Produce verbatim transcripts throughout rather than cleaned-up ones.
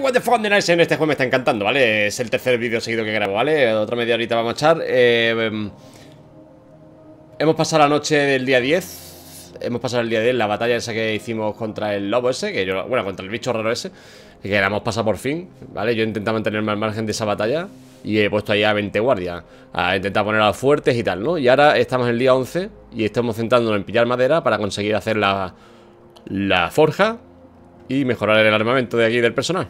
What the fuck nice en este juego me está encantando, ¿vale? Es el tercer vídeo seguido que grabo, ¿vale? Otra media horita vamos a echar. Eh, hemos pasado la noche del día diez. Hemos pasado el día diez, la batalla esa que hicimos contra el lobo ese, que yo, bueno, contra el bicho raro ese, que la hemos pasado por fin, ¿vale? Yo he intentado mantenerme al margen de esa batalla y he puesto ahí a veinte guardias, a intentar poner a los fuertes y tal, ¿no? Y ahora estamos en el día once y estamos centrándonos en pillar madera para conseguir hacer la, la forja y mejorar el armamento de aquí del personal.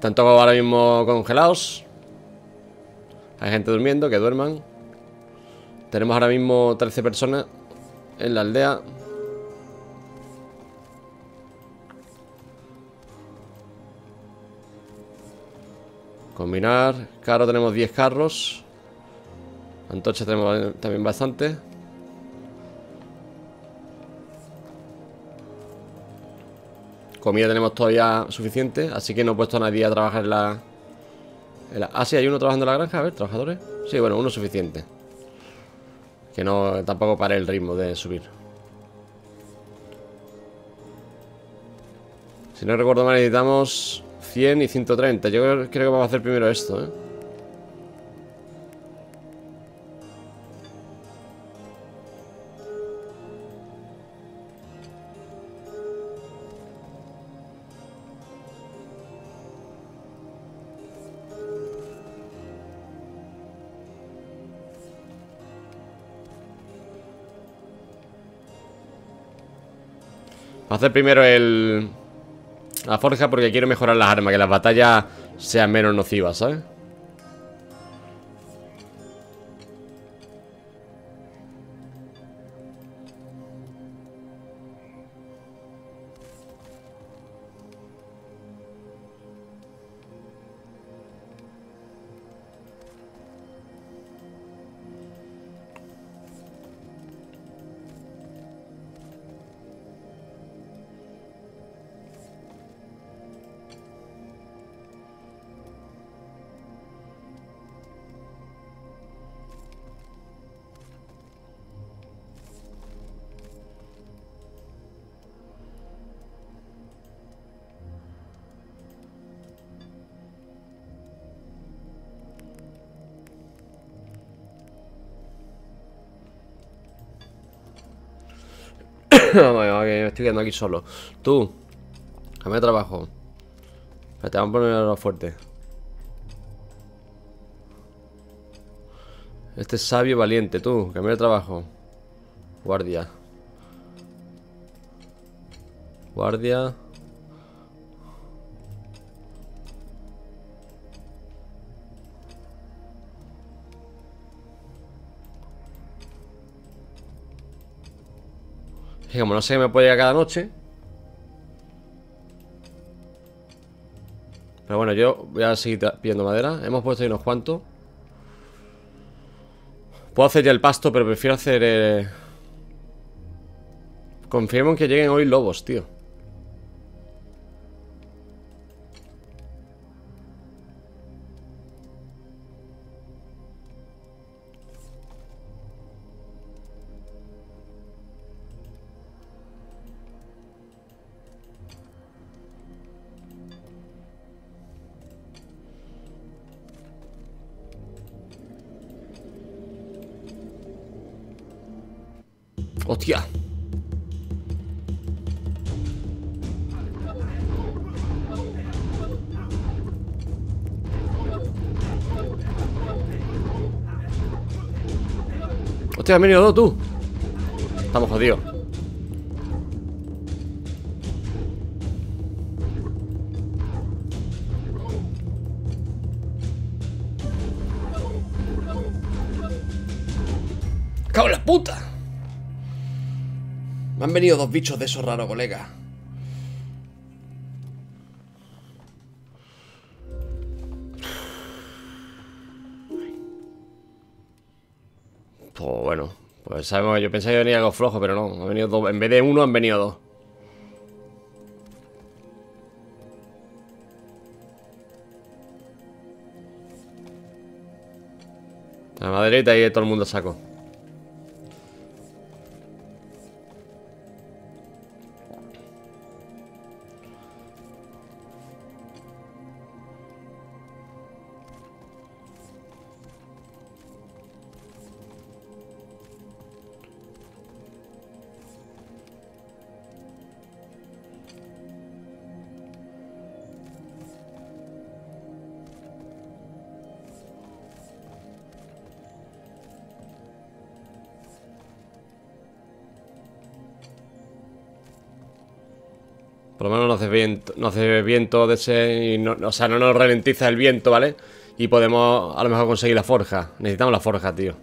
Tanto ahora mismo congelados. Hay gente durmiendo, que duerman. Tenemos ahora mismo trece personas en la aldea. Combinar, carro tenemos diez carros. Antorcha tenemos también bastante. Comida tenemos todavía suficiente, así que no he puesto a nadie a trabajar en la... en la... Ah, sí, hay uno trabajando en la granja, a ver, trabajadores. Sí, bueno, uno suficiente. Que no, tampoco pare el ritmo de subir. Si no recuerdo mal, necesitamos cien y ciento treinta. Yo creo que vamos a hacer primero esto, ¿eh? Voy a hacer primero el... la forja porque quiero mejorar las armas, que las batallas sean menos nocivas, ¿sabes? No, no, que me estoy quedando aquí solo. Tú, dame trabajo. Espérate, vamos a ponerlo fuerte. Este es sabio valiente, tú, cambia de trabajo. Guardia. Guardia. Es que como no sé qué me puede llegar cada noche. Pero bueno, yo voy a seguir pidiendo madera. Hemos puesto ahí unos cuantos. Puedo hacer ya el pasto, pero prefiero hacer... Eh... Confiemos en que lleguen hoy lobos, tío. Hostia. Hostia, han venido dos, tú. Estamos jodidos. ¡Cago en la puta! Me han venido dos bichos de esos raros, colega. Pues bueno, pues sabemos que yo pensaba que venía algo flojo, pero no. Han venido dos. En vez de uno, han venido dos. La maderita y todo el mundo saco. Por lo menos no hace viento, no hace viento de ese, y no, o sea, no nos ralentiza el viento, ¿vale? Y podemos a lo mejor conseguir la forja. Necesitamos la forja, tío,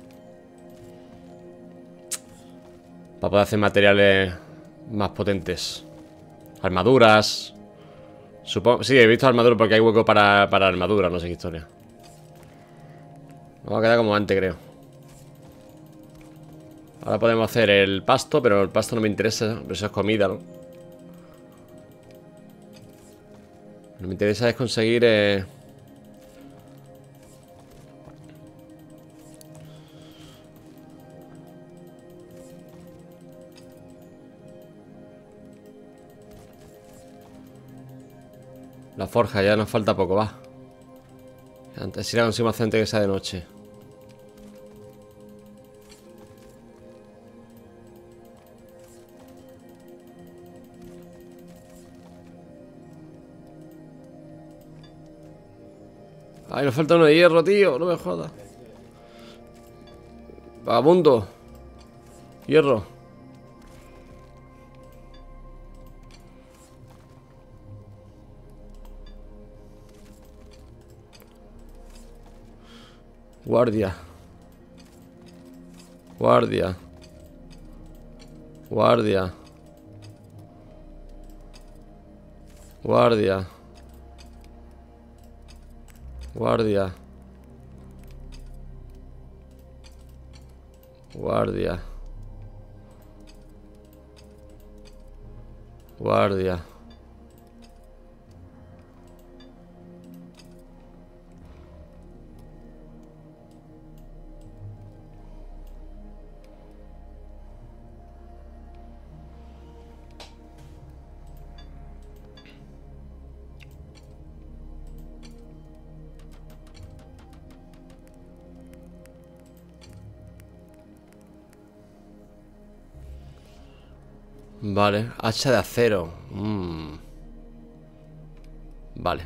para poder hacer materiales más potentes. Armaduras. Supongo... Sí, he visto armaduras porque hay hueco para, para armaduras, no sé qué historia. Vamos a quedar como antes, creo. Ahora podemos hacer el pasto, pero el pasto no me interesa. Eso es comida, ¿no? Lo que me interesa es conseguir... Eh... La forja, ya nos falta poco, va. Antes irá encima antes que sea de noche. Ay, nos falta uno de hierro, tío. No me jodas. Vagabundo. Hierro. Guardia. Guardia. Guardia. Guardia. Guardia. Guardia. Guardia. Vale, hacha de acero. mm. Vale.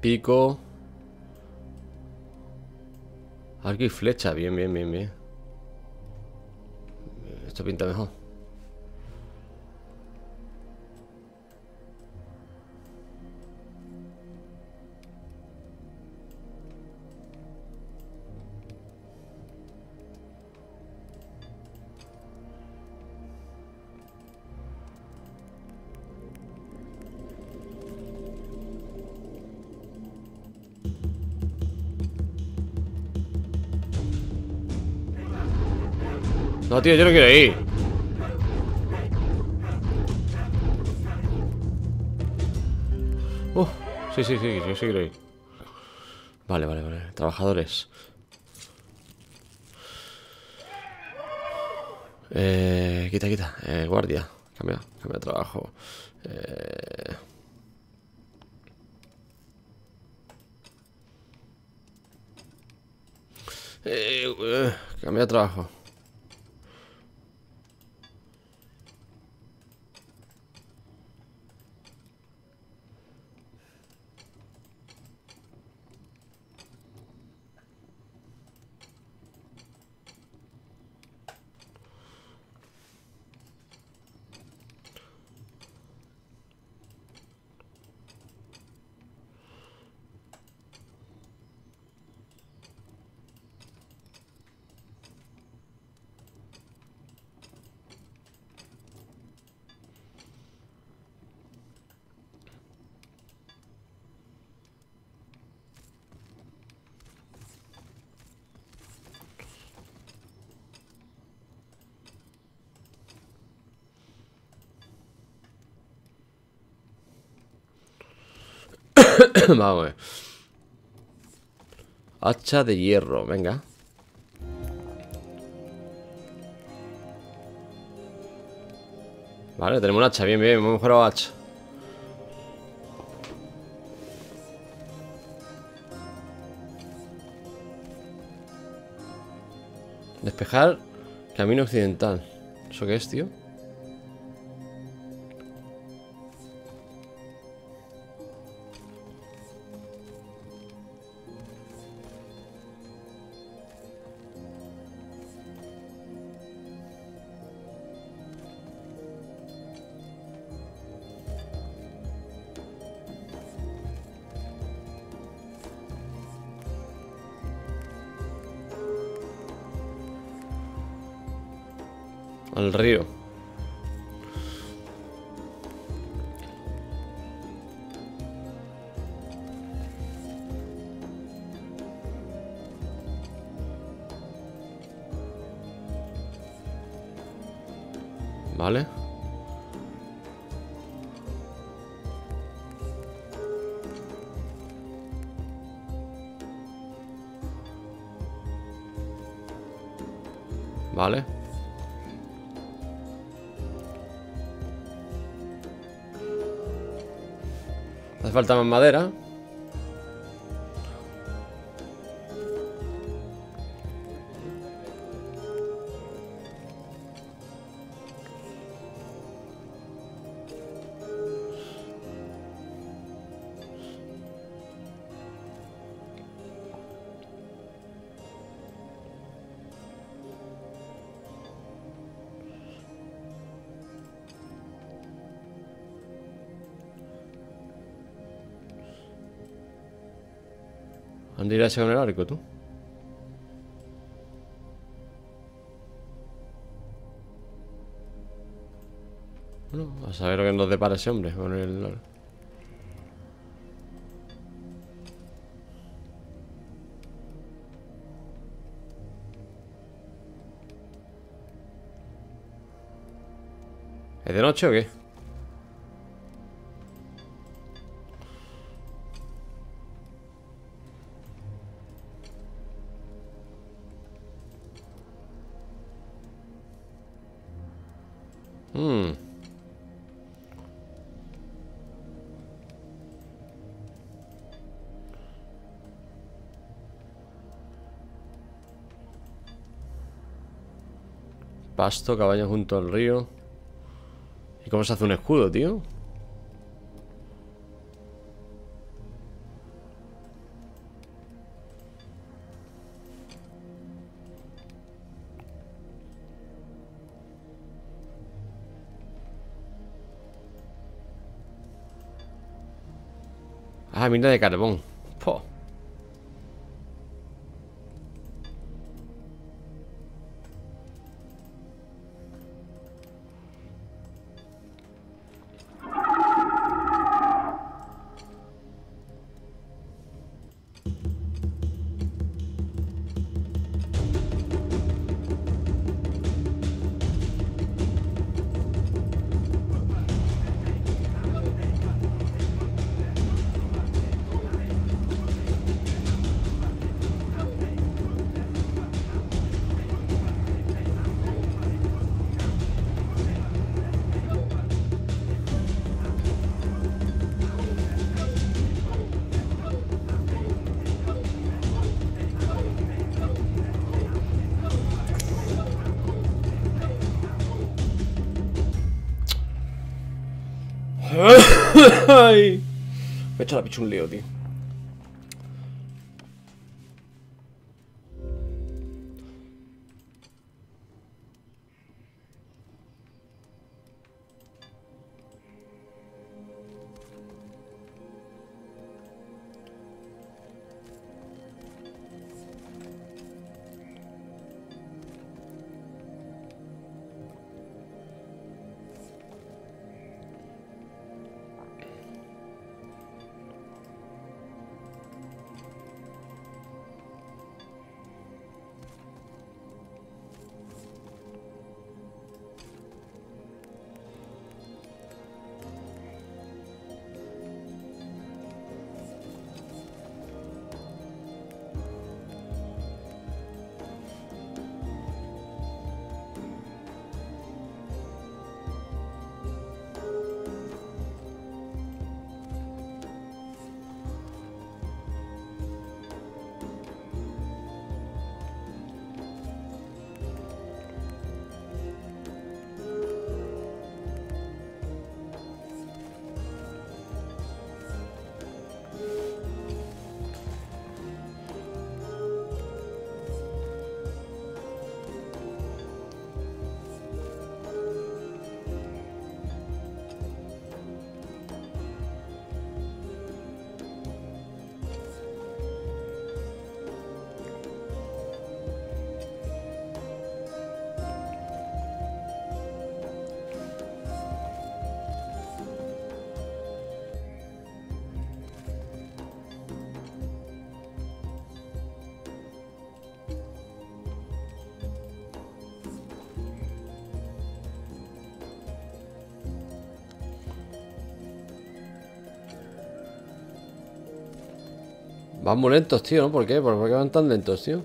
Pico. Arco y flecha, bien, bien, bien, bien. Esto pinta mejor. No, tío, yo no quiero ir. Uh, sí, sí, sí, sí, sí quiero ir. Vale, vale, vale. Trabajadores. Eh, quita, quita. Eh, guardia. Cambia, cambia de trabajo. Eh... Eh, eh, cambia de trabajo. Vamos a ver. Hacha de hierro, venga. Vale, tenemos un hacha, bien, bien, hemos mejorado hacha. Despejar camino occidental. ¿Eso qué es, tío? al río. Vale. Vale. Hace falta más madera. ¿Dónde irá ese con el arco, tú? Bueno, a saber lo que nos depara ese hombre con el arco. ¿Es de noche o qué? Hmm. Pasto, caballo junto al río. ¿Y cómo se hace un escudo, tío? Ah, mina de carbón. Po. Me he hecho la picha un lío, tío. Van muy lentos, tío, ¿no? ¿Por qué? ¿Por qué van tan lentos, tío?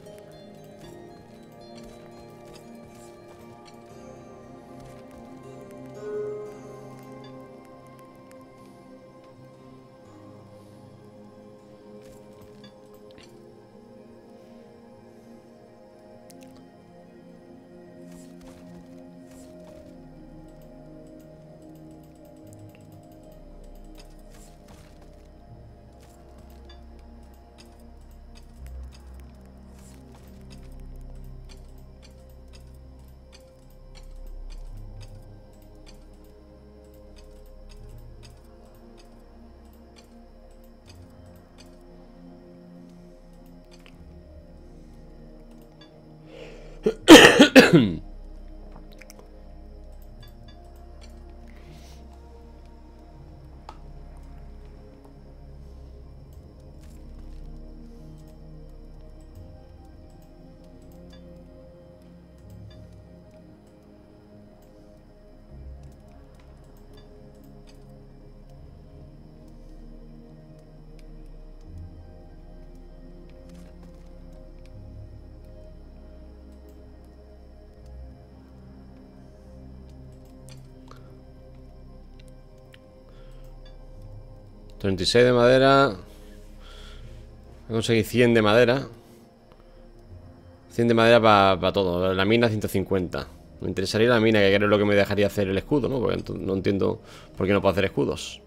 treinta y seis de madera. Voy a conseguir cien de madera. cien de madera para pa todo. La mina ciento cincuenta. Me interesaría la mina, que creo lo que me dejaría hacer el escudo, ¿no? Porque no entiendo por qué no puedo hacer escudos.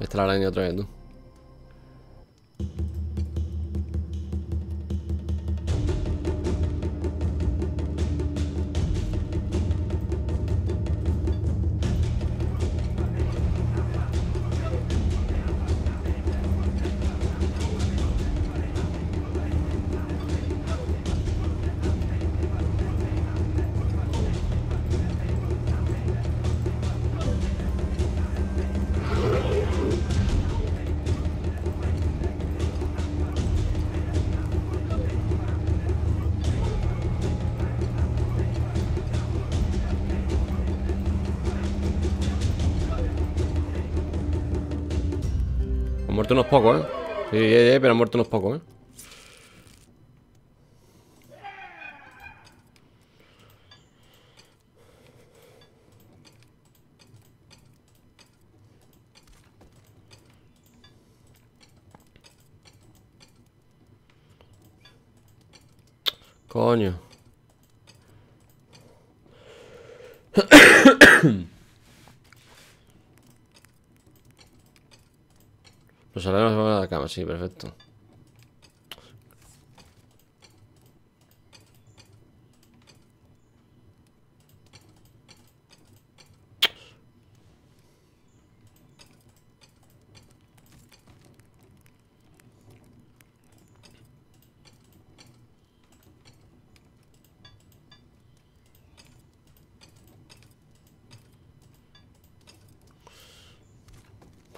Esta la araña otra vez, ¿no? Muerto unos pocos, ¿eh? Sí, sí, sí, pero han muerto unos pocos, ¿eh? Coño. Los alarmas van a la cama, sí, perfecto.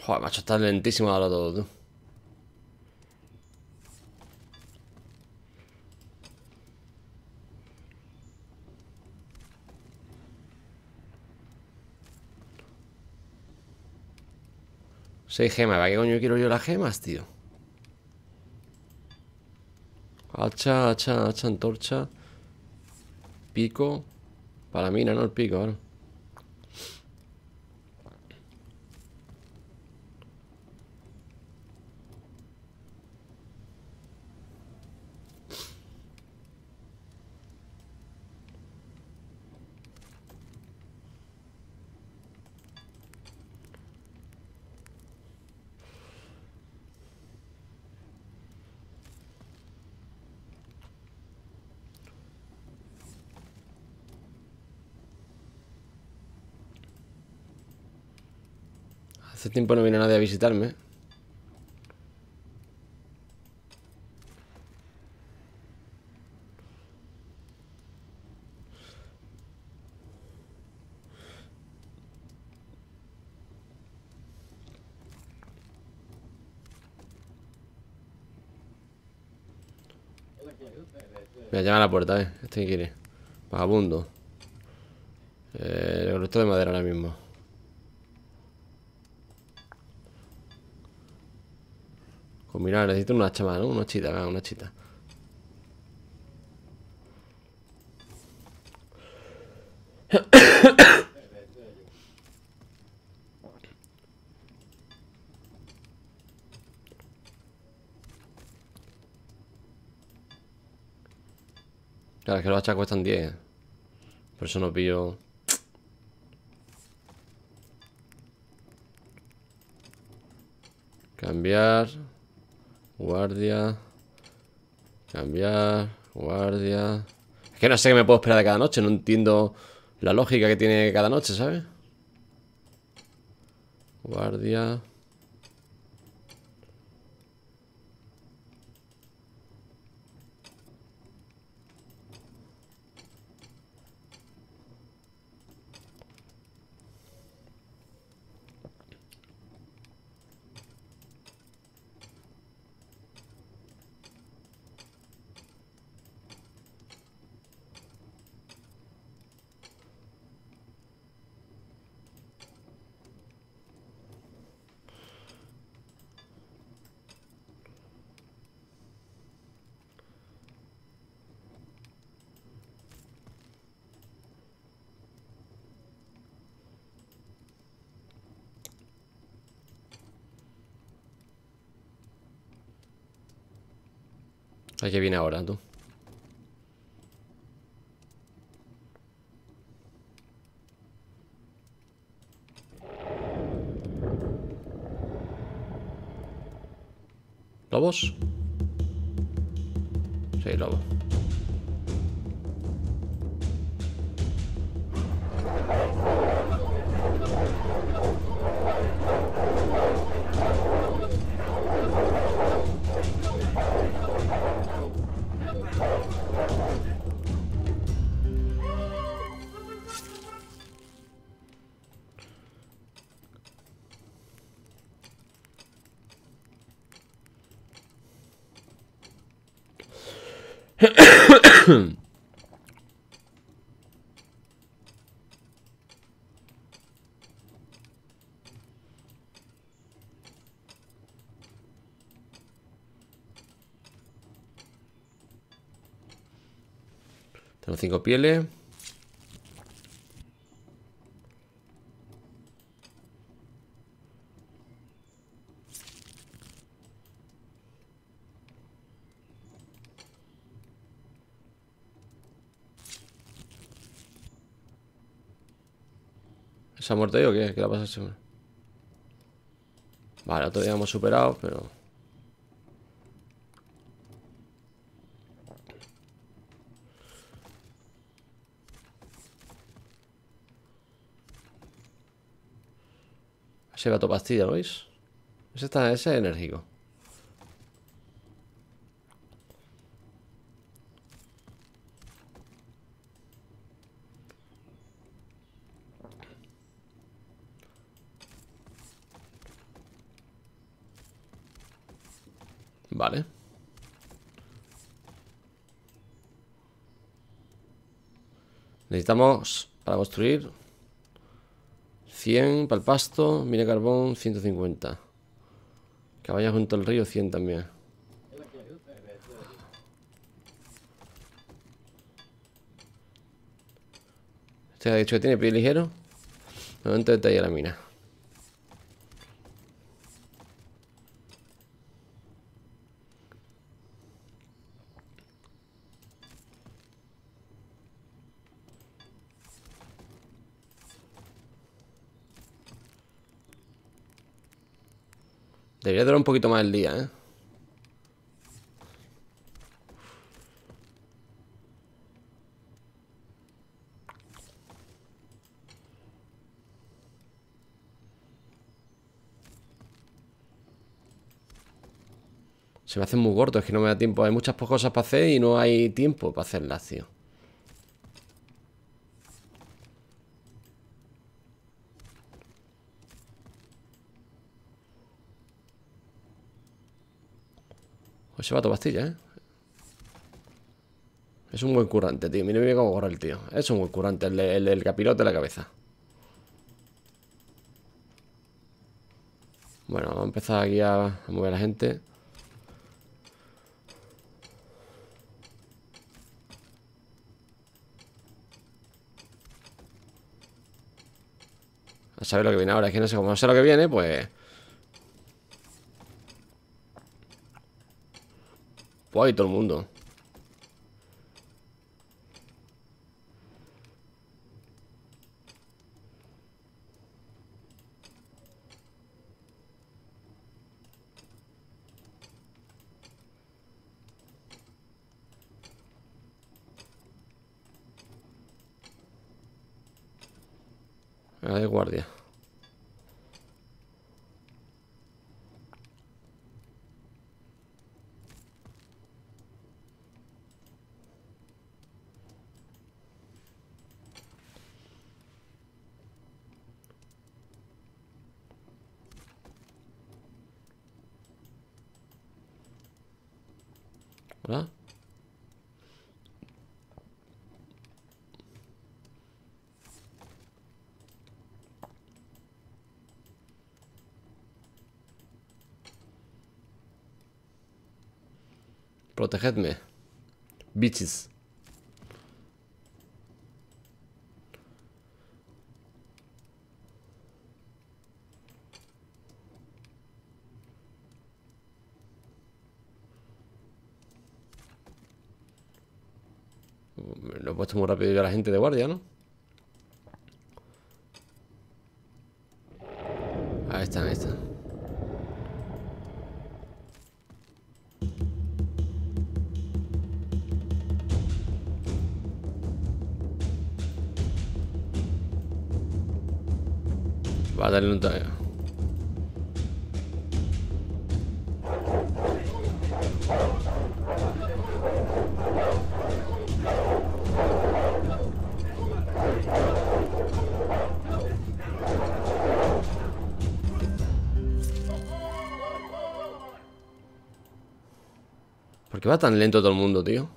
Joder, macho, está lentísimo ahora todo, tú. Seis gemas, ¿para qué coño quiero yo las gemas, tío? Hacha, hacha, hacha, antorcha. Pico. Para la mina, no el pico, ahora. Hace tiempo no viene nadie a visitarme. Me ha llamado a la puerta, ¿eh? ¿Este qué quiere? Vagabundo. Eh, el resto de madera ahora mismo. Combinar, necesito una hacha más, ¿no? Una chita, venga, una chita. Claro, es que los hachas cuestan diez. Por eso no pillo. Cambiar. Guardia. Cambiar. Guardia. Es que no sé qué me puedo esperar de cada noche. No entiendo la lógica que tiene cada noche, ¿sabes? Guardia. ¿A qué viene ahora, tú? ¿Lobos? Sí, lobo. Tengo cinco pieles. ¿Se ha muerto ahí o qué? ¿Qué le ha pasado a ese hombre? Vale, otro día hemos superado, pero... Se va tu pastilla, ¿lo veis? Ese, está, ese es enérgico. Vale. Necesitamos para construir cien para el pasto, mina carbón ciento cincuenta. Que vaya junto al río cien también. Este ha dicho que tiene pie ligero. Momento de tallar la mina. Debería durar un poquito más el día, ¿eh? Se me hace muy corto, es que no me da tiempo. Hay muchas cosas para hacer y no hay tiempo para hacerlas, tío. Se va a tu pastilla, ¿eh? Es un buen currante, tío. Mira, mira cómo corre el tío. Es un buen currante, el, el, el capirote de la cabeza. Bueno, vamos a empezar aquí a, a mover a la gente. A saber lo que viene ahora. Es que no sé cómo sé lo que viene, pues... Pues ahí todo el mundo. A ver, guardia. Hola. Protegedme, bitches. Lo he puesto muy rápido ya a la gente de guardia, ¿no? Ahí están, ahí están. Va a darle un taller. ¿Por qué va tan lento todo el mundo, tío?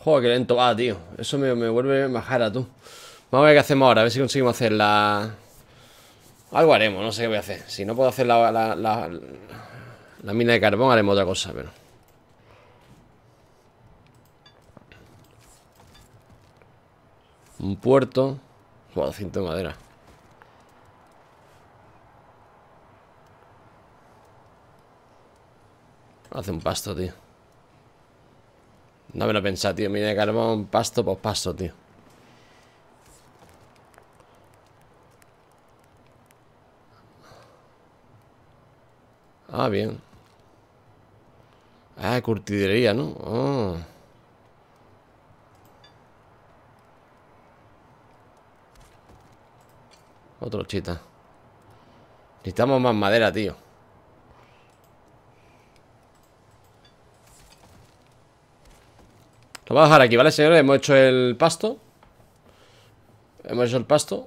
Joder, qué lento va, ah, tío. Eso me, me vuelve majara, tú. Vamos a ver qué hacemos ahora. A ver si conseguimos hacer la... Algo haremos, no sé qué voy a hacer. Si no puedo hacer la, la, la, la mina de carbón, haremos otra cosa, pero... Un puerto. Joder, cinto de madera. Hace un pasto, tío. No me lo pensé, tío. Mina de carbón, pasto por pasto, tío. Ah, bien. Ah, curtidería, ¿no? Oh. Otro chita. Necesitamos más madera, tío. Lo vamos a dejar aquí, ¿vale, señores? Hemos hecho el pasto. Hemos hecho el pasto.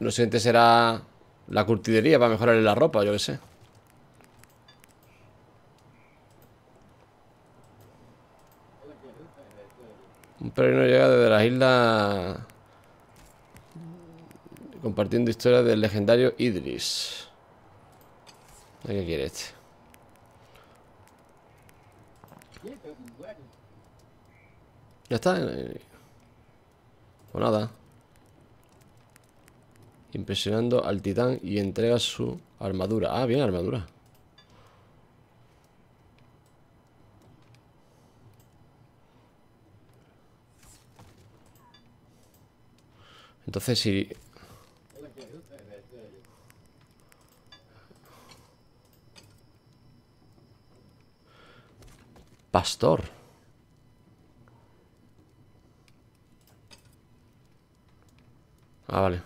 Lo siguiente será la curtidería para mejorar la ropa, yo qué sé. Un peregrino llega desde las islas compartiendo historias del legendario Idris. ¿Qué quiere este? Ya está. Pues nada. Impresionando al titán y entrega su armadura. Ah, bien, armadura. Entonces si... Pastor. Ah, vale.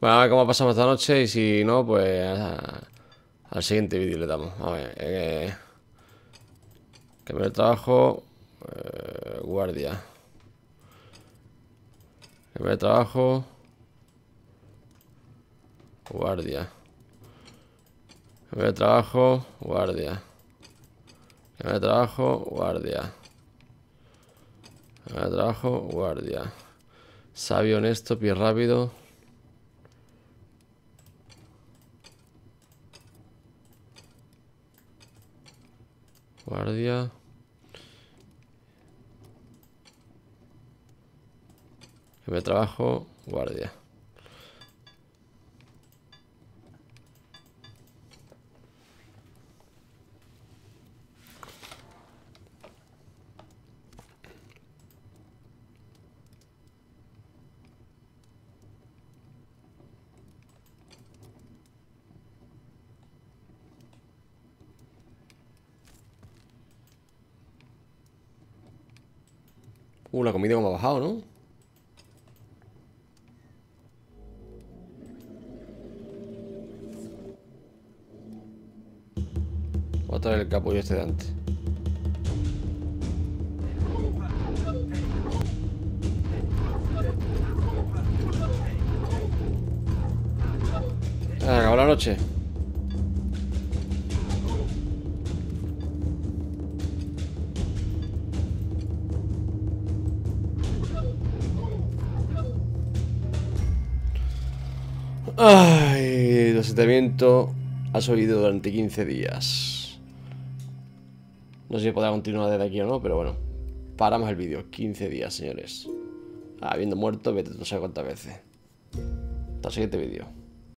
Bueno, a ver cómo pasamos esta noche y si no, pues a, al siguiente vídeo le damos. A ver, eh, cambiar el trabajo, eh, guardia. Cambiar el trabajo, guardia. Cambiar el trabajo, guardia. Cambiar el trabajo, guardia. Cambiar el trabajo, guardia. Sabio, honesto, pie rápido. Guardia. Primer trabajo, guardia. Uh, la comida como ha bajado, ¿no? Voy a traer el capullo este de antes. Ah, acabó la noche. Ay, el asentamiento ha subido durante quince días. No sé si podrá continuar desde aquí o no, pero bueno. Paramos el vídeo. quince días, señores. Habiendo muerto, vete no sé cuántas veces. Hasta el siguiente vídeo.